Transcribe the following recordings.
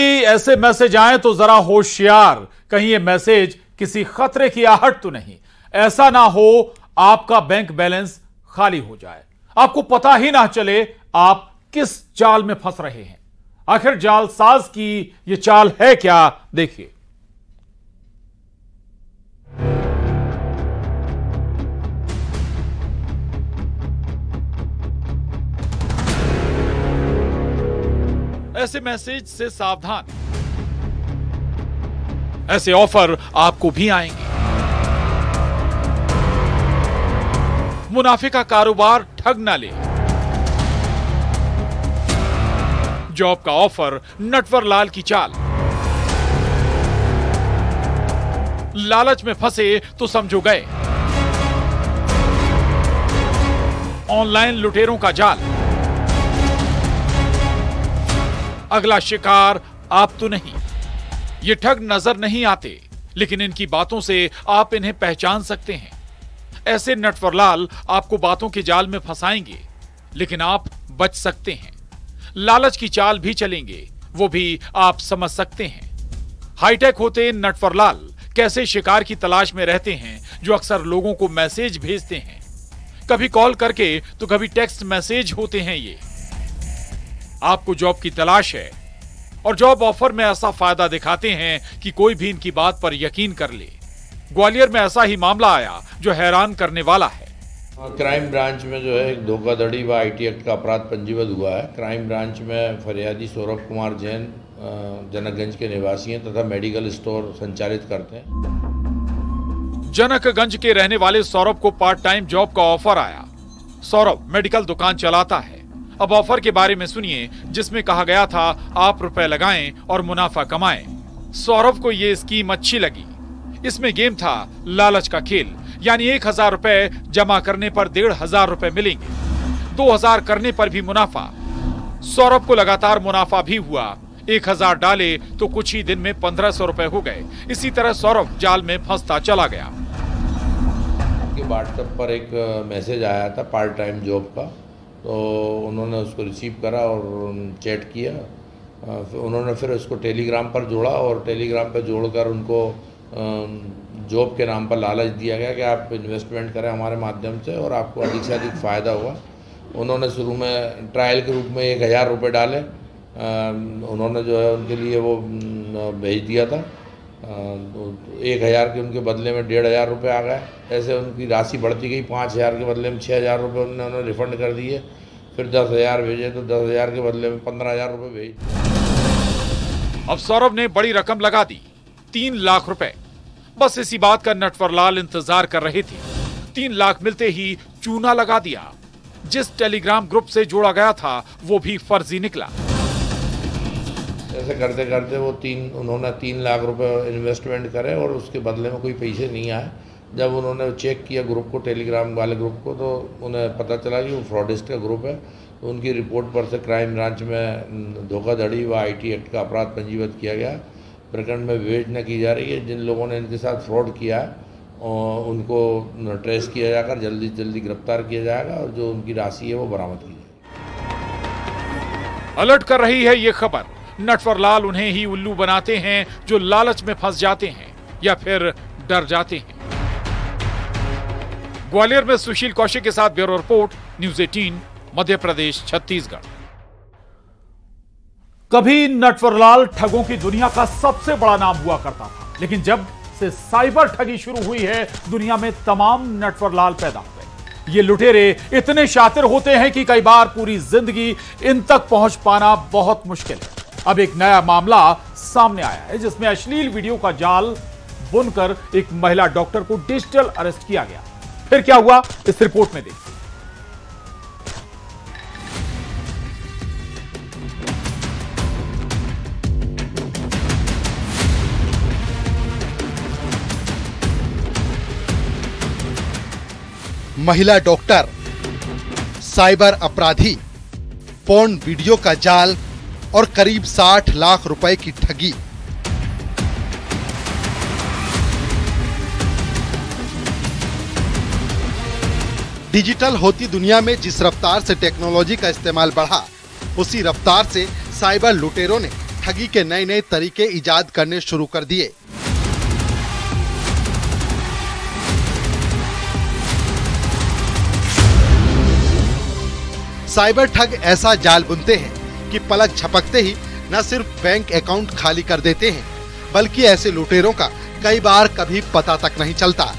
ऐसे मैसेज आए तो जरा होशियार, कहीं ये मैसेज किसी खतरे की आहट तो नहीं, ऐसा ना हो आपका बैंक बैलेंस खाली हो जाए, आपको पता ही ना चले आप किस जाल में फंस रहे हैं। आखिर जालसाज की ये चाल है क्या, देखिए। ऐसे मैसेज से सावधान, ऐसे ऑफर आपको भी आएंगे। मुनाफे का कारोबार ठग ना ले, जॉब का ऑफर नटवर लाल की चाल। लालच में फंसे तो समझो गए, ऑनलाइन लुटेरों का जाल। अगला शिकार आप तो नहीं, ये ठग नजर नहीं आते, लेकिन इनकी बातों से आप इन्हें पहचान सकते हैं। ऐसे नटवरलाल आपको बातों के जाल में फंसाएंगे, लेकिन आप बच सकते हैं। लालच की चाल भी चलेंगे, वो भी आप समझ सकते हैं। हाईटेक होते नटवरलाल कैसे शिकार की तलाश में रहते हैं, जो अक्सर लोगों को मैसेज भेजते हैं, कभी कॉल करके तो कभी टेक्स्ट मैसेज होते हैं। ये आपको जॉब की तलाश है और जॉब ऑफर में ऐसा फायदा दिखाते हैं कि कोई भी इनकी बात पर यकीन कर ले। ग्वालियर में ऐसा ही मामला आया जो हैरान करने वाला है। क्राइम ब्रांच में जो है एक धोखाधड़ी व आईटी एक्ट का अपराध पंजीबद्ध हुआ है। क्राइम ब्रांच में फरियादी सौरभ कुमार जैन जनकगंज के निवासी हैं तथा मेडिकल स्टोर संचालित करते हैं। जनकगंज के रहने वाले सौरभ को पार्ट टाइम जॉब का ऑफर आया। सौरभ मेडिकल दुकान चलाता है। अब ऑफर के बारे में सुनिए, जिसमें कहा गया था आप रुपए लगाएं और मुनाफा कमाएं। सौरभ को ये स्कीम अच्छी लगी। इसमें गेम था लालच का खेल, यानी 1000 रुपए जमा करने पर 1500 रुपए मिलेंगे, 2000 करने पर भी मुनाफा। सौरभ को लगातार मुनाफा भी हुआ, 1000 डाले तो कुछ ही दिन में 1500 रुपए हो गए। इसी तरह सौरभ जाल में फंसता चला गया। व्हाट्सएप पर एक मैसेज आया था पार्ट टाइम जॉब का, तो उन्होंने उसको रिसीव करा और चैट किया। उन्होंने फिर उसको टेलीग्राम पर जोड़ा और टेलीग्राम पर जोड़कर उनको जॉब के नाम पर लालच दिया गया कि आप इन्वेस्टमेंट करें हमारे माध्यम से और आपको अधिक से अधिक फ़ायदा हुआ। उन्होंने शुरू में ट्रायल के रूप में 1000 रुपये डाले। उन्होंने जो है उनके लिए वो भेज दिया था, 1000 के उनके बदले में 1500 रुपये आ गए। ऐसे उनकी राशि बढ़ती गई, 5000 के बदले में 6000 रुपये उन्होंने रिफंड कर दिए। फिर 10000 भेजे तो 10000 के बदले में 15000 रुपये भेज। अब सौरभ ने बड़ी रकम लगा दी, 3 लाख रुपए। बस इसी बात का नटवरलाल इंतजार कर रहे थे। 3 लाख मिलते ही चूना लगा दिया। जिस टेलीग्राम ग्रुप से जोड़ा गया था वो भी फर्जी निकला। ऐसे करते करते वो उन्होंने 3 लाख रुपए इन्वेस्टमेंट करे और उसके बदले में कोई पैसे नहीं आए। जब उन्होंने चेक किया ग्रुप को, टेलीग्राम वाले ग्रुप को, तो उन्हें पता चला कि वो फ्रॉडिस्ट का ग्रुप है। तो उनकी रिपोर्ट पर से क्राइम ब्रांच में धोखाधड़ी व आईटी एक्ट का अपराध पंजीबद्ध किया गया। प्रकरण में विवेचना की जा रही है। जिन लोगों ने इनके साथ फ्रॉड किया और उनको ट्रेस किया जाकर जल्दी से जल्दी गिरफ्तार किया जाएगा और जो उनकी राशि है वो बरामद की जाएगी। अलर्ट कर रही है ये खबर, नटवरलाल उन्हें ही उल्लू बनाते हैं जो लालच में फंस जाते हैं या फिर डर जाते हैं। ग्वालियर में सुशील कौशिक के साथ bureau report, news 18 Madhya Pradesh Chhattisgarh. कभी नटवरलाल ठगों की दुनिया का सबसे बड़ा नाम हुआ करता था, लेकिन जब से साइबर ठगी शुरू हुई है दुनिया में तमाम नटवरलाल पैदा हुए। ये लुटेरे इतने शातिर होते हैं कि कई बार पूरी जिंदगी इन तक पहुंच पाना बहुत मुश्किल है। अब एक नया मामला सामने आया है जिसमें अश्लील वीडियो का जाल बुनकर एक महिला डॉक्टर को डिजिटल अरेस्ट किया गया। फिर क्या हुआ, इस रिपोर्ट में देखिए। महिला डॉक्टर, साइबर अपराधी, पोर्न वीडियो का जाल और करीब 60 लाख रुपए की ठगी। डिजिटल होती दुनिया में जिस रफ्तार से टेक्नोलॉजी का इस्तेमाल बढ़ा, उसी रफ्तार से साइबर लुटेरों ने ठगी के नए नए तरीके इजाद करने शुरू कर दिए। साइबर ठग ऐसा जाल बुनते हैं कि पलक झपकते ही न सिर्फ बैंक अकाउंट खाली कर देते हैं, बल्कि ऐसे लुटेरों का कई बार कभी पता तक नहीं चलता।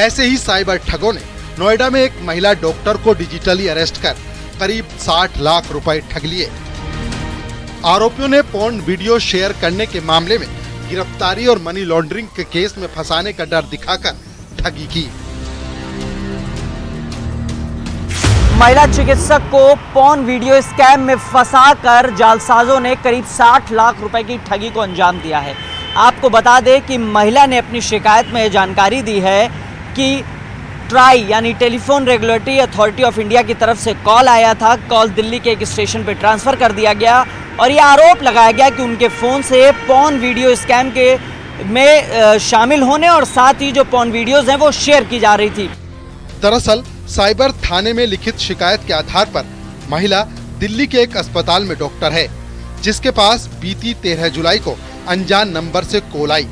ऐसे ही साइबर ठगों ने नोएडा में एक महिला डॉक्टर को डिजिटली अरेस्ट कर करीब 60 लाख रुपए ठग लिए। आरोपियों ने पोर्न वीडियो शेयर करने के मामले में गिरफ्तारी और मनी लॉन्ड्रिंग के केस में फंसाने का डर दिखाकर ठगी की। महिला चिकित्सक को पोर्न वीडियो स्कैम में फंसाकर जालसाजों ने करीब 60 लाख रुपए की ठगी को अंजाम दिया है। आपको बता दें कि महिला ने अपनी शिकायत में यह जानकारी दी है कि ट्राई यानी telephone regulatory authority of India की तरफ से कॉल आया था। कॉल दिल्ली के एक स्टेशन पर ट्रांसफ़र कर दिया गया और ये आरोप लगाया गया कि उनके फ़ोन से पॉर्न वीडियो स्कैम के में शामिल होने और साथ ही जो पॉर्न वीडियोज़ हैं वो शेयर की जा रही थी। दरअसल साइबर थाने में लिखित शिकायत के आधार पर महिला दिल्ली के एक अस्पताल में डॉक्टर है, जिसके पास बीती 13 जुलाई को अनजान नंबर से कॉल आई।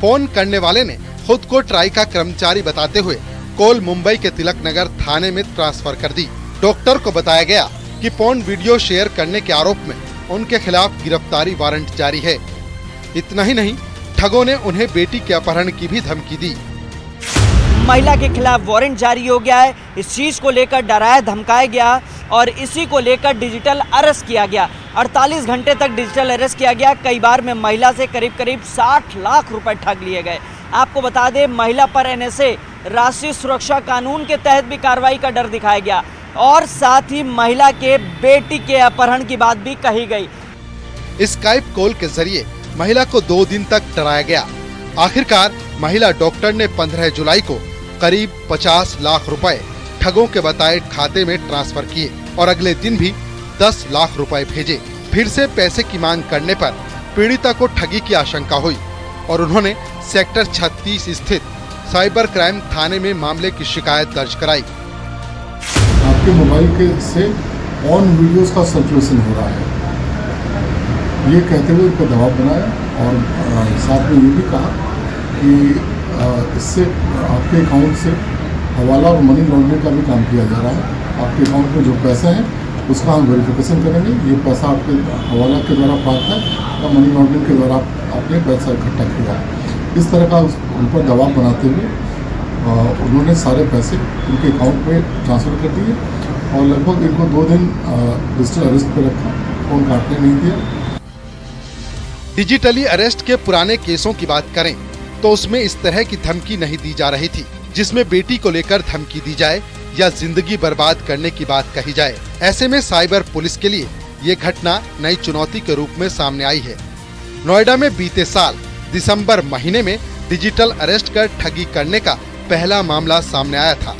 फोन करने वाले ने खुद को ट्राई का कर्मचारी बताते हुए कॉल मुंबई के तिलक नगर थाने में ट्रांसफर कर दी। डॉक्टर को बताया गया कि पोर्न वीडियो शेयर करने के आरोप में उनके खिलाफ गिरफ्तारी वारंट जारी है। इतना ही नहीं, ठगों ने उन्हें बेटी के अपहरण की भी धमकी दी। महिला के खिलाफ वारंट जारी हो गया है। इस चीज को लेकर डराया धमकाया गया और इसी को लेकर डिजिटल अरेस्ट किया गया। 48 घंटे तक डिजिटल अरेस्ट किया गया। कई बार में महिला से करीब 60 लाख रुपए ठग लिए गए। आपको बता दें, महिला पर NSA राष्ट्रीय सुरक्षा कानून के तहत भी कार्रवाई का डर दिखाया गया और साथ ही महिला के बेटी के अपहरण की बात भी कही गई। स्काइप कॉल के जरिए महिला को 2 दिन तक डराया गया। आखिरकार महिला डॉक्टर ने 15 जुलाई को करीब 50 लाख रुपए ठगों के बताए खाते में ट्रांसफर किए और अगले दिन भी 10 लाख रुपए भेजे। फिर से पैसे की मांग करने पर पीड़िता को ठगी की आशंका हुई और उन्होंने सेक्टर 36 स्थित साइबर क्राइम थाने में मामले की शिकायत दर्ज कराई। आपके मोबाइल के से ऑन वीडियोस का सर्कुलेशन हो रहा है, ये कहते हुए उनको दबाव बनाया और साथ में ये भी कहा कि इससे आपके अकाउंट से हवाला और मनी लॉन्ड्रिंग का भी काम किया जा रहा है। आपके अकाउंट में जो पैसे हैं उसका हम वेरिफिकेशन करेंगे। ये पैसा आपके हवाला के द्वारा प्राप्त है या मनी लॉन्ड्रिंग के द्वारा आपने पैसा इकट्ठा किया है। इस तरह का उन पर दबाव बनाते हुए उन्होंने सारे पैसे उनके अकाउंट में ट्रांसफ़र कर दिए और लगभग इनको 2 दिन डिजिटल अरेस्ट पर रखा, फोन काटने नहीं दिया। डिजिटली अरेस्ट के पुराने केसों की बात करें तो उसमें इस तरह की धमकी नहीं दी जा रही थी जिसमें बेटी को लेकर धमकी दी जाए या जिंदगी बर्बाद करने की बात कही जाए। ऐसे में साइबर पुलिस के लिए ये घटना नई चुनौती के रूप में सामने आई है। नोएडा में बीते साल दिसंबर महीने में डिजिटल अरेस्ट कर ठगी करने का पहला मामला सामने आया था।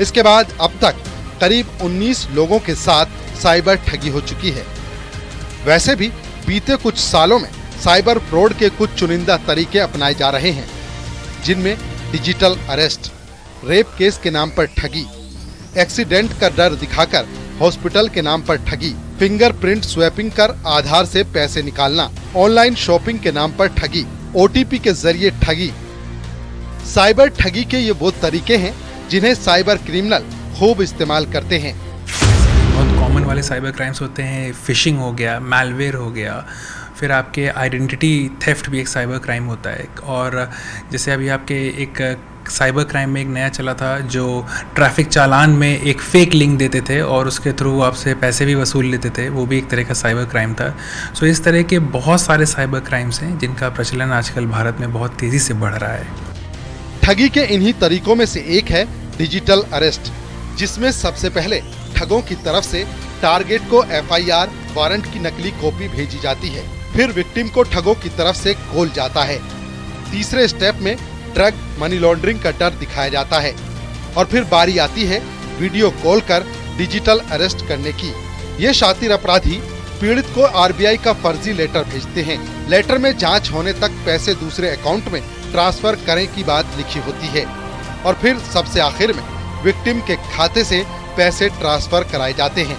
इसके बाद अब तक करीब 19 लोगों के साथ साइबर ठगी हो चुकी है। वैसे भी बीते कुछ सालों में साइबर फ्रॉड के कुछ चुनिंदा तरीके अपनाए जा रहे हैं, जिनमें डिजिटल अरेस्ट, रेप केस के नाम पर ठगी, एक्सीडेंट का डर दिखाकर हॉस्पिटल के नाम पर ठगी, फिंगरप्रिंट स्वैपिंग कर आधार से पैसे निकालना, ऑनलाइन शॉपिंग के नाम पर ठगी, OTP के जरिए ठगी। साइबर ठगी के ये वो तरीके हैं जिन्हें साइबर क्रिमिनल खूब इस्तेमाल करते हैं। बहुत कॉमन वाले साइबर क्राइम्स होते हैं, फिशिंग हो गया, मैलवेयर हो गया, फिर आपके आइडेंटिटी थेफ्ट भी एक साइबर क्राइम होता है। और जैसे अभी आपके एक साइबर क्राइम में एक नया चला था जो ट्रैफिक चालान में एक फेक लिंक देते थे और उसके थ्रू आपसे पैसे भी वसूल लेते थे, वो भी एक तरह का साइबर क्राइम था। सो इस तरह के बहुत सारे साइबर क्राइम्स हैं जिनका प्रचलन आजकल भारत में बहुत तेज़ी से बढ़ रहा है। ठगी के इन्हीं तरीकों में से एक है डिजिटल अरेस्ट, जिसमें सबसे पहले ठगों की तरफ से टारगेट को FIR वारंट की नकली कॉपी भेजी जाती है, फिर विक्टिम को ठगों की तरफ से खोल जाता है। तीसरे स्टेप में ड्रग मनी लॉन्ड्रिंग का डर दिखाया जाता है और फिर बारी आती है वीडियो कॉल कर डिजिटल अरेस्ट करने की। ये शातिर अपराधी पीड़ित को आरबीआई का फर्जी लेटर भेजते हैं। लेटर में जांच होने तक पैसे दूसरे अकाउंट में ट्रांसफर करें की बात लिखी होती है और फिर सबसे आखिर में विक्टिम के खाते से पैसे ट्रांसफर कराए जाते हैं।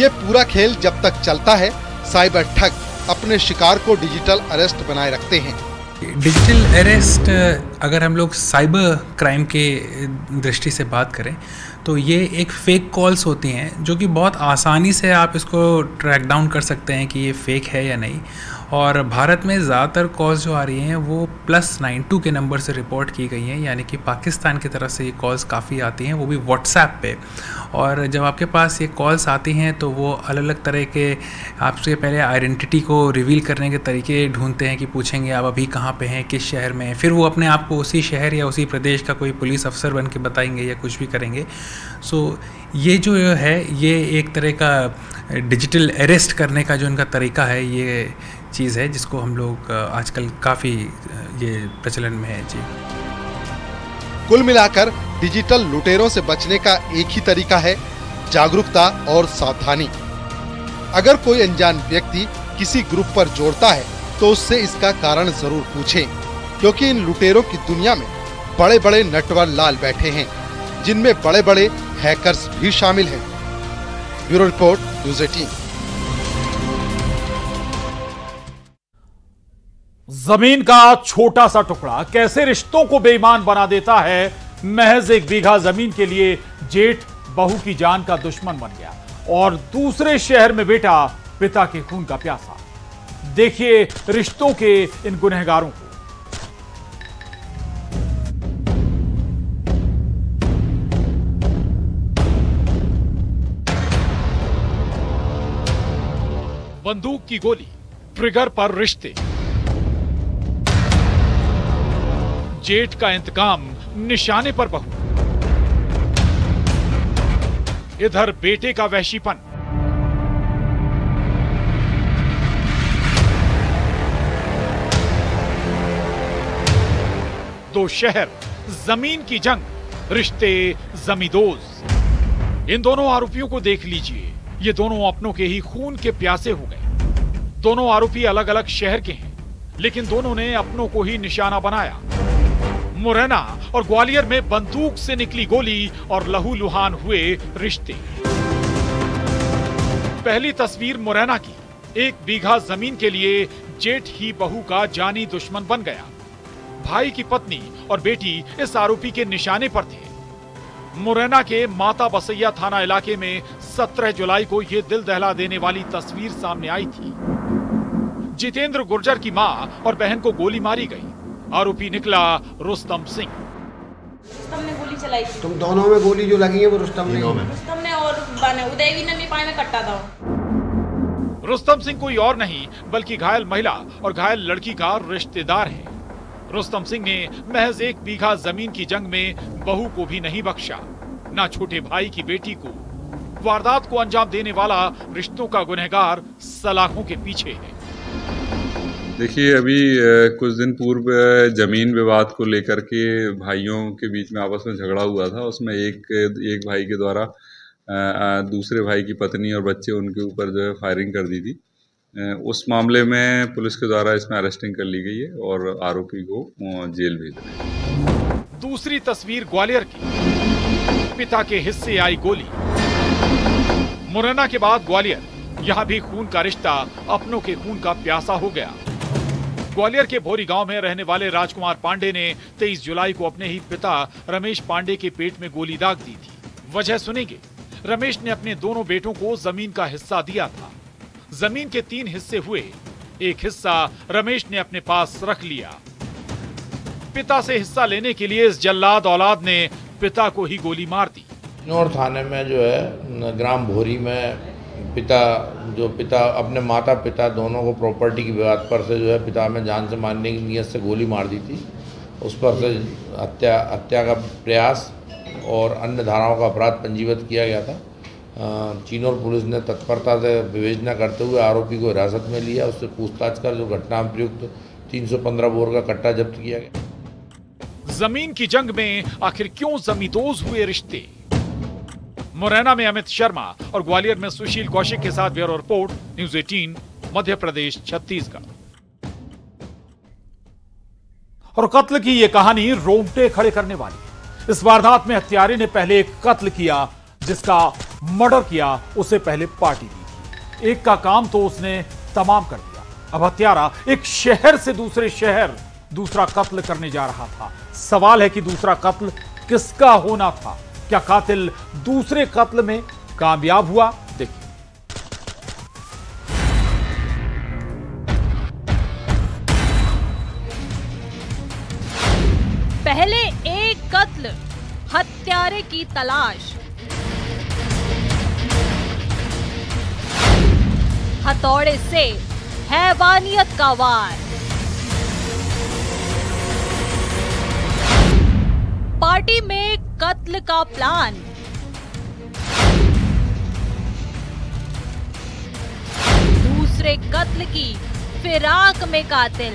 ये पूरा खेल जब तक चलता है, साइबर ठग अपने शिकार को डिजिटल अरेस्ट बनाए रखते हैं। डिजिटल अरेस्ट अगर हम लोग साइबर क्राइम के दृष्टि से बात करें तो ये एक फेक कॉल्स होती हैं जो कि बहुत आसानी से आप इसको ट्रैक डाउन कर सकते हैं कि ये फेक है या नहीं। और भारत में ज़्यादातर कॉल्स जो आ रही हैं वो +92 के नंबर से रिपोर्ट की गई हैं, यानी कि पाकिस्तान की तरफ से ये कॉल्स काफ़ी आती हैं, वो भी व्हाट्सएप पे। और जब आपके पास ये कॉल्स आती हैं तो वो अलग अलग तरह के आपसे पहले आइडेंटिटी को रिवील करने के तरीके ढूंढते हैं कि पूछेंगे आप अभी कहाँ पे हैं, किस शहर में हैं, फिर वो अपने आप को उसी शहर या उसी प्रदेश का कोई पुलिस अफसर बन के बताएंगे या कुछ भी करेंगे। सो ये जो है ये एक तरह का डिजिटल अरेस्ट करने का जो इनका तरीका है, ये चीज़ है जिसको हम लोग आजकल काफ़ी ये प्रचलन में है। जी, कुल मिलाकर डिजिटल लुटेरों से बचने का एक ही तरीका है, जागरूकता और सावधानी। अगर कोई अनजान व्यक्ति किसी ग्रुप पर जोड़ता है तो उससे इसका कारण जरूर पूछें, क्योंकि इन लुटेरों की दुनिया में बड़े बड़े नटवर लाल बैठे हैं जिनमें बड़े बड़े हैकर्स भी शामिल हैं। Bureau report, news eighteen. जमीन का छोटा सा टुकड़ा कैसे रिश्तों को बेईमान बना देता है। महज एक बीघा जमीन के लिए जेठ बहू की जान का दुश्मन बन गया और दूसरे शहर में बेटा पिता के खून का प्यासा। देखिए रिश्तों के इन गुनहगारों को। बंदूक की गोली, ट्रिगर पर रिश्ते, जेठ का इंतकाम, निशाने पर बहू, इधर बेटे का वहशीपन। दो शहर, जमीन की जंग, रिश्ते जमींदोज। इन दोनों आरोपियों को देख लीजिए, ये दोनों अपनों के ही खून के प्यासे हो गए। दोनों आरोपी अलग अलग शहर के हैं, लेकिन दोनों ने अपनों को ही निशाना बनाया। मुरैना और ग्वालियर में बंदूक से निकली गोली और लहूलुहान हुए रिश्ते। पहली तस्वीर मुरैना की, एक बीघा जमीन के लिए जेठ ही बहू का जानी दुश्मन बन गया। भाई की पत्नी और बेटी इस आरोपी के निशाने पर थे। मुरैना के माता बसैया थाना इलाके में 17 जुलाई को यह दिल दहला देने वाली तस्वीर सामने आई थी। जितेंद्र गुर्जर की मां और बहन को गोली मारी गई। आरोपी निकला रुस्तम सिंह। रुस्तम ने गोली चलाई थी। तुम दोनों में गोली जो लगी है वो रुस्तम ने। रुस्तम ने और उदयवी ने भी पाए में कट्टा था। रुस्तम सिंह कोई और नहीं बल्कि घायल महिला और घायल लड़की का रिश्तेदार है। रुस्तम सिंह ने महज एक बीघा जमीन की जंग में बहू को भी नहीं बख्शा, ना छोटे भाई की बेटी को। वारदात को अंजाम देने वाला रिश्तों का गुनहगार सलाखों के पीछे है। देखिए, अभी कुछ दिन पूर्व ज़मीन विवाद को लेकर के भाइयों के बीच में आपस में झगड़ा हुआ था। उसमें एक भाई के द्वारा दूसरे भाई की पत्नी और बच्चे उनके ऊपर जो है फायरिंग कर दी थी। उस मामले में पुलिस के द्वारा इसमें अरेस्टिंग कर ली गई है और आरोपी को जेल भेजा गया। दूसरी तस्वीर ग्वालियर की, पिता के हिस्से आई गोली। मुरैना के बाद ग्वालियर, यहाँ भी खून का रिश्ता अपनों के खून का प्यासा हो गया। ग्वालियर के भोरी गांव में रहने वाले राजकुमार पांडे ने 23 जुलाई को अपने ही पिता रमेश पांडे के पेट में गोली दाग दी थी। वजह सुनेंगे। रमेश ने अपने दोनों बेटों को जमीन का हिस्सा दिया था। जमीन के 3 हिस्से हुए। एक हिस्सा रमेश ने अपने पास रख लिया। पिता से हिस्सा लेने के लिए इस जल्लाद औलाद ने पिता को ही गोली मार दी। नौर थाने में जो है ग्राम भोरी में पिता अपने माता पिता दोनों को प्रॉपर्टी की विवाद पर से जो है पिता में जान से मारने की नीयत से गोली मार दी थी। उस पर से हत्या का प्रयास और अन्य धाराओं का अपराध पंजीबद्ध किया गया था। चिनौर पुलिस ने तत्परता से विवेचना करते हुए आरोपी को हिरासत में लिया। उससे पूछताछ कर जो घटना प्रयुक्त 315 बोर का कट्टा जब्त किया गया। जमीन की जंग में आखिर क्यों जमींदोज हुए रिश्ते? मुरैना में अमित शर्मा और ग्वालियर में सुशील कौशिक के साथ bureau report news 18 Madhya Pradesh Chhattisgarh. और कत्ल की यह कहानी रोंगटे खड़े करने वाली है। इस वारदात में हत्यारे ने पहले एक कत्ल किया, जिसका मर्डर किया उसे पहले पार्टी दी थी। एक का काम तो उसने तमाम कर दिया, अब हत्यारा एक शहर से दूसरे शहर दूसरा कत्ल करने जा रहा था। सवाल है कि दूसरा कत्ल किसका होना था? क्या कातिल दूसरे कत्ल में कामयाब हुआ? देखिए। पहले एक कत्ल, हत्यारे की तलाश। हथौड़े से हैवानियत का वार। पार्टी में कत्ल का प्लान। दूसरे कत्ल की फिराक में कातिल।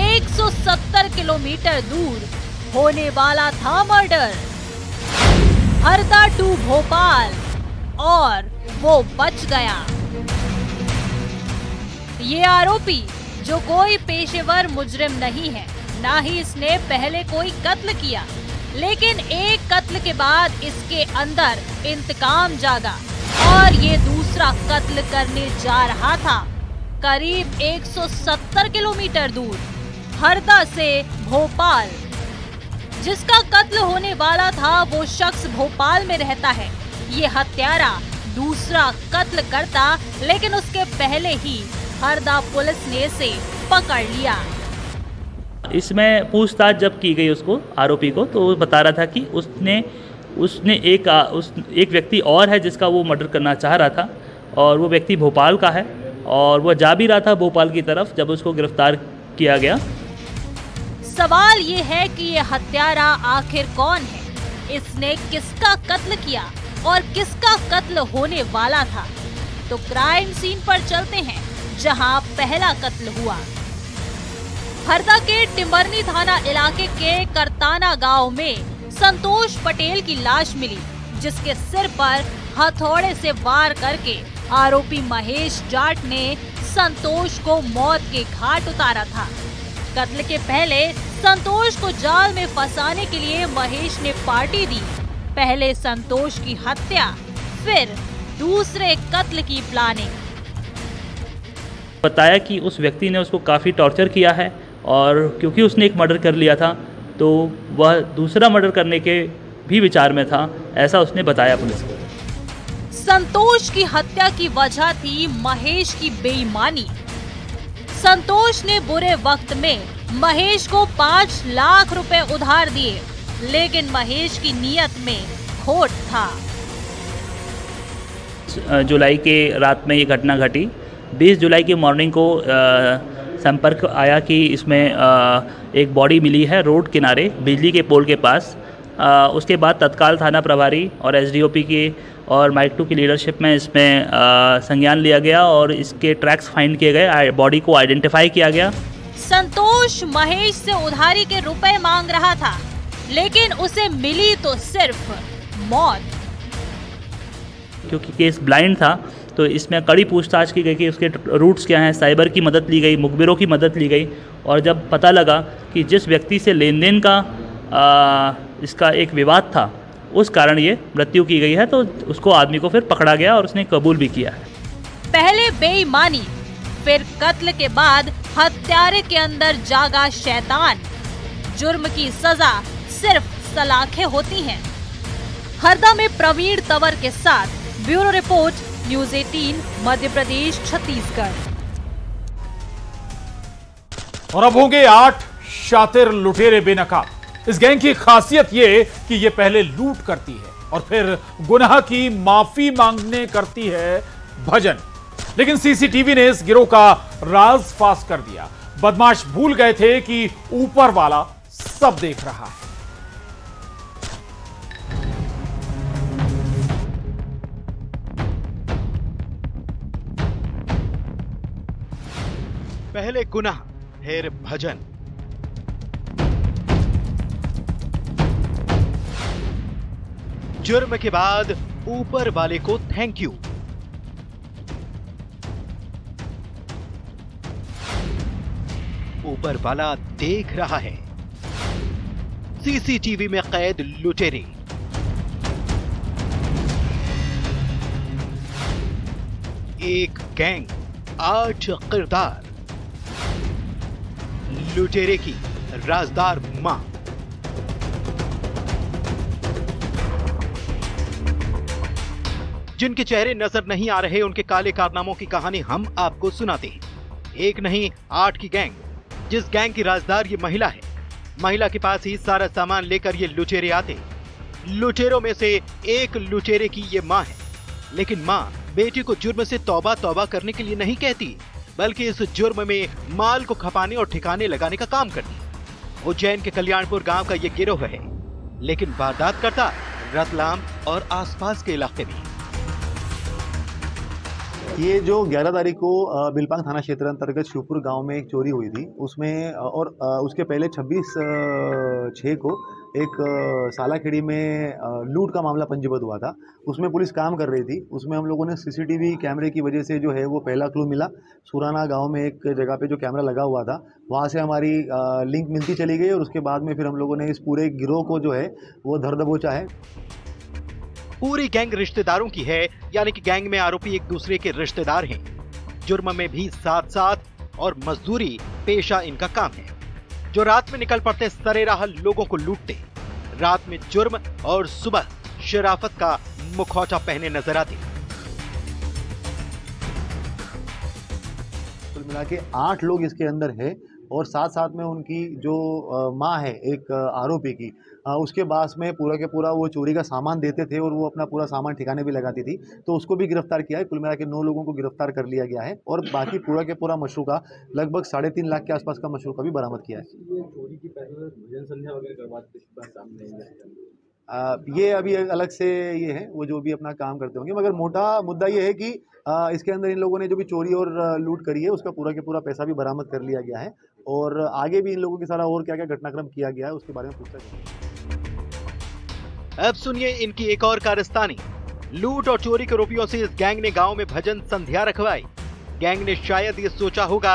170 किलोमीटर दूर होने वाला था मर्डर। हरदा टू भोपाल, और वो बच गया। ये आरोपी जो कोई पेशेवर मुजरिम नहीं है, ना ही इसने पहले कोई कत्ल किया, लेकिन एक कत्ल के बाद इसके अंदर इंतकाम जागा और ये दूसरा कत्ल करने जा रहा था, करीब 170 किलोमीटर दूर हरदा से भोपाल। जिसका कत्ल होने वाला था वो शख्स भोपाल में रहता है। ये हत्यारा दूसरा कत्ल करता, लेकिन उसके पहले ही हरदा पुलिस ने इसे पकड़ लिया। इसमें पूछताछ जब की गई उसको, आरोपी को, तो वो बता रहा था कि उसने एक व्यक्ति और है जिसका वो मर्डर करना चाह रहा था, और वो व्यक्ति भोपाल का है और वो जा भी रहा था भोपाल की तरफ जब उसको गिरफ्तार किया गया। सवाल ये है कि ये हत्यारा आखिर कौन है? इसने किसका कत्ल किया और किसका कत्ल होने वाला था? तो क्राइम सीन पर चलते हैं, जहां पहला कत्ल हुआ। हरदा के टिम्बरनी थाना इलाके के करताना गांव में संतोष पटेल की लाश मिली, जिसके सिर पर हथौड़े से वार करके आरोपी महेश जाट ने संतोष को मौत के घाट उतारा था। कत्ल के पहले संतोष को जाल में फंसाने के लिए महेश ने पार्टी दी। पहले संतोष की हत्या, फिर दूसरे कत्ल की प्लानिंग। बताया कि उस व्यक्ति ने उसको काफ़ी टॉर्चर किया है, और क्योंकि उसने एक मर्डर कर लिया था तो वह दूसरा मर्डर करने के भी विचार में था, ऐसा उसने बताया पुलिस को। संतोष की हत्या की वजह थी महेश की बेईमानी। संतोष ने बुरे वक्त में महेश को 5 लाख रुपए उधार दिए, लेकिन महेश की नीयत में खोट था। जुलाई के रात में ये घटना घटी। 20 जुलाई की मॉर्निंग को संपर्क आया कि इसमें एक बॉडी मिली है रोड किनारे बिजली के पोल के पास। उसके बाद तत्काल थाना प्रभारी और एसडीओपी की और माइक 2 की लीडरशिप में इसमें संज्ञान लिया गया और इसके ट्रैक्स फाइंड किए गए, बॉडी को आइडेंटिफाई किया गया। संतोष महेश से उधारी के रुपए मांग रहा था, लेकिन उसे मिली तो सिर्फ मौत। क्योंकि केस ब्लाइंड था तो इसमें कड़ी पूछताछ की गई कि उसके रूट्स क्या हैं। साइबर की मदद ली गई, मुखबिरों की मदद ली गई, और जब पता लगा कि जिस व्यक्ति से लेन देन का इसका एक विवाद था, उस कारण ये मृत्यु की गई है, तो उसको आदमी को फिर पकड़ा गया और उसने कबूल भी किया है। पहले बेईमानी, फिर कत्ल के बाद हत्यारे के अंदर जागा शैतान। जुर्म की सजा सिर्फ सलाखें होती हैं। हरदा में प्रवीण तंवर के साथ bureau report news 18 Madhya Pradesh Chhattisgarh. और अब होंगे 8 शातिर लुटेरे बेनकाब। इस गैंग की खासियत ये कि ये पहले लूट करती है और फिर गुनाह की माफी मांगने करती है भजन। लेकिन सीसीटीवी ने इस गिरोह का राज फाश कर दिया। बदमाश भूल गए थे कि ऊपर वाला सब देख रहा है। पहले गुनाह फिर भजन। जुर्म के बाद ऊपर वाले को थैंक यू। ऊपर वाला देख रहा है सीसीटीवी में कैद लुटेरे। एक गैंग, 8 किरदार, लुटेरे की राजदार मां, जिनके चेहरे नजर नहीं आ रहे उनके काले कारनामों की कहानी हम आपको सुनाते हैं। एक नहीं 8 की गैंग, जिस गैंग की राजदार ये महिला है। महिला के पास ही सारा सामान लेकर ये लुटेरे आते। लुटेरों में से एक लुटेरे की ये मां है, लेकिन मां बेटी को जुर्म से तौबा तौबा करने के लिए नहीं कहती, बल्कि इस जुर्म में माल को खपाने और ठिकाने लगाने का काम करती। उज्जैन के कल्याणपुर गांव का ये गिरोह है, लेकिन वारदात करता रतलाम और आसपास के इलाके में। ये जो 11 तारीख को बिलपांग थाना क्षेत्र अंतर्गत शिवपुर गांव में एक चोरी हुई थी, उसमें और उसके पहले 26/6 को एक सालाखेड़ी में लूट का मामला पंजीबद्ध हुआ था। उसमें पुलिस काम कर रही थी। उसमें हम लोगों ने सीसीटीवी कैमरे की वजह से जो है वो पहला क्लू मिला। सुराना गांव में एक जगह पे जो कैमरा लगा हुआ था, वहाँ से हमारी लिंक मिलती चली गई और उसके बाद में फिर हम लोगों ने इस पूरे गिरोह को जो है वो धर दबोचा है। पूरी गैंग रिश्तेदारों की है, यानी कि गैंग में आरोपी एक दूसरे के रिश्तेदार हैं। जुर्म में भी साथ साथ और मजदूरी पेशा इनका काम है, जो रात में निकल पड़ते सरेराह लोगों को लूटते। रात में जुर्म और सुबह शराफत का मुखौटा पहने नजर आते। कुल मिला के 8 लोग इसके अंदर है और साथ साथ में उनकी जो माँ है एक आरोपी की, उसके बाद में पूरा के पूरा वो चोरी का सामान देते थे और वो अपना पूरा सामान ठिकाने भी लगाती थी, तो उसको भी गिरफ्तार किया है। कुल मिला के 9 लोगों को गिरफ्तार कर लिया गया है और बाकी पूरा के पूरा मशरूका लगभग 3.5 लाख के आसपास का मशरूका भी बरामद किया है। ये अभी अलग से ये है वो जो भी अपना काम करते होंगे, मगर मोटा मुद्दा ये है कि इसके अंदर इन लोगों ने जो भी चोरी और लूट करी है उसका पूरा के पूरा पैसा भी बरामद कर लिया गया है और आगे भी इन लोगों के सारा और क्या क्या घटनाक्रम किया गया है उसके बारे में पूछा गया। अब सुनिए इनकी एक और कारस्तानी। लूट और चोरी के आरोपियों से इस गैंग ने गाँव में भजन संध्या रखवाई। गैंग ने शायद ये सोचा होगा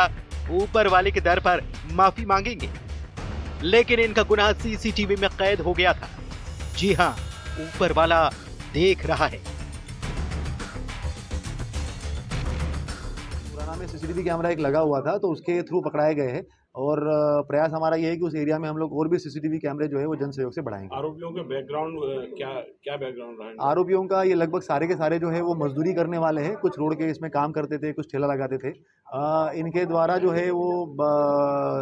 ऊपर वाले के दर पर माफी मांगेंगे, लेकिन इनका गुनाह सीसीटीवी में कैद हो गया था। जी हां, ऊपर वाला देख रहा है। पुराना में सीसीटीवी कैमरा एक लगा हुआ था तो उसके थ्रू पकड़ाए गए हैं और प्रयास हमारा ये है कि उस एरिया में हम लोग और भी सीसीटीवी कैमरे जो है वो जन सहयोग से बढ़ाएंगे। आरोपियों के बैकग्राउंड क्या बैकग्राउंड रहा है? आरोपियों का ये लगभग सारे के सारे जो है वो मजदूरी करने वाले हैं। कुछ रोड के इसमें काम करते थे, कुछ ठेला लगाते थे। इनके द्वारा जो है वो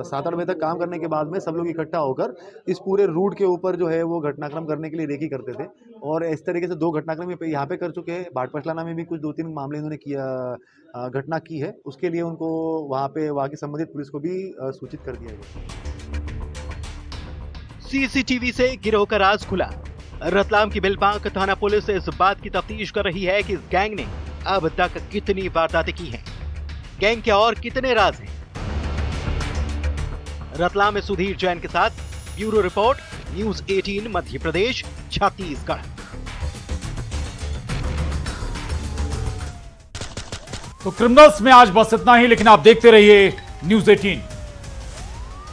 7-8 बजे तक काम करने के बाद में सब लोग इकट्ठा होकर इस पूरे रूट के ऊपर जो है वो घटनाक्रम करने के लिए रेकी करते थे और इस तरीके से 2 घटनाक्रम यहाँ पे कर चुके हैं। भाटपसलाना में भी कुछ 2-3 मामले इन्होंने किया घटना की है, उसके लिए उनको वहाँ की संबंधित पुलिस को भी सूचित कर दिया गया। सीसीटीवी से गिरोह का राज खुला। रतलाम की बिलपांग थाना पुलिस इस बात की तफ्तीश कर रही है कि इस गैंग ने अब तक कितनी वारदातें की हैं, गैंग के और कितने राज हैं। रतलाम में सुधीर जैन के साथ bureau report, news 18 Madhya Pradesh Chhattisgarh. तो क्रिमिनल्स में आज बस इतना ही, लेकिन आप देखते रहिए न्यूज़ 18।